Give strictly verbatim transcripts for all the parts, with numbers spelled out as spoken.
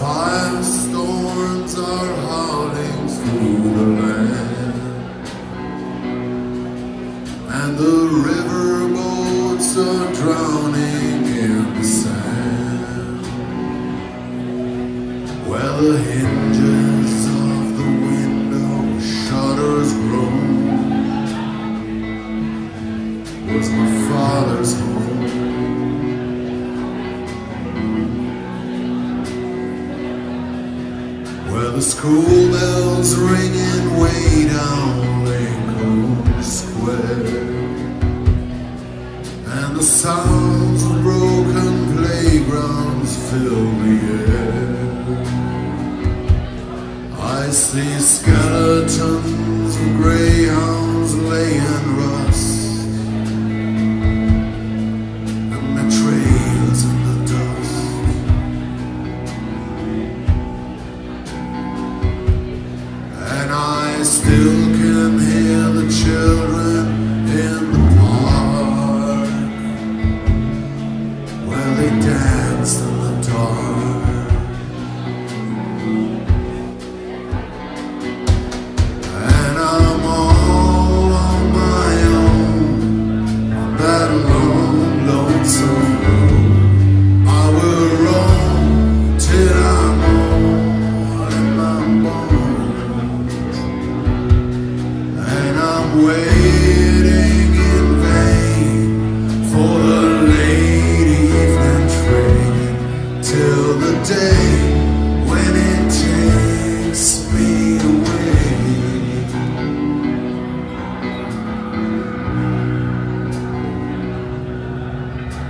Firestorms are howling through the land, and the riverboats are drowning in the sand. Well, the hinges of the window shutters groan. Was my father's home. Where the school bells ringing way down Lincoln Square, and the sounds of broken playgrounds fill the air. I see skeletons of greyhounds laying rust, waiting in vain for the late evening train, till the day when it takes me away.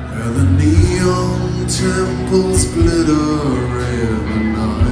Where the neon temples glitter in the night,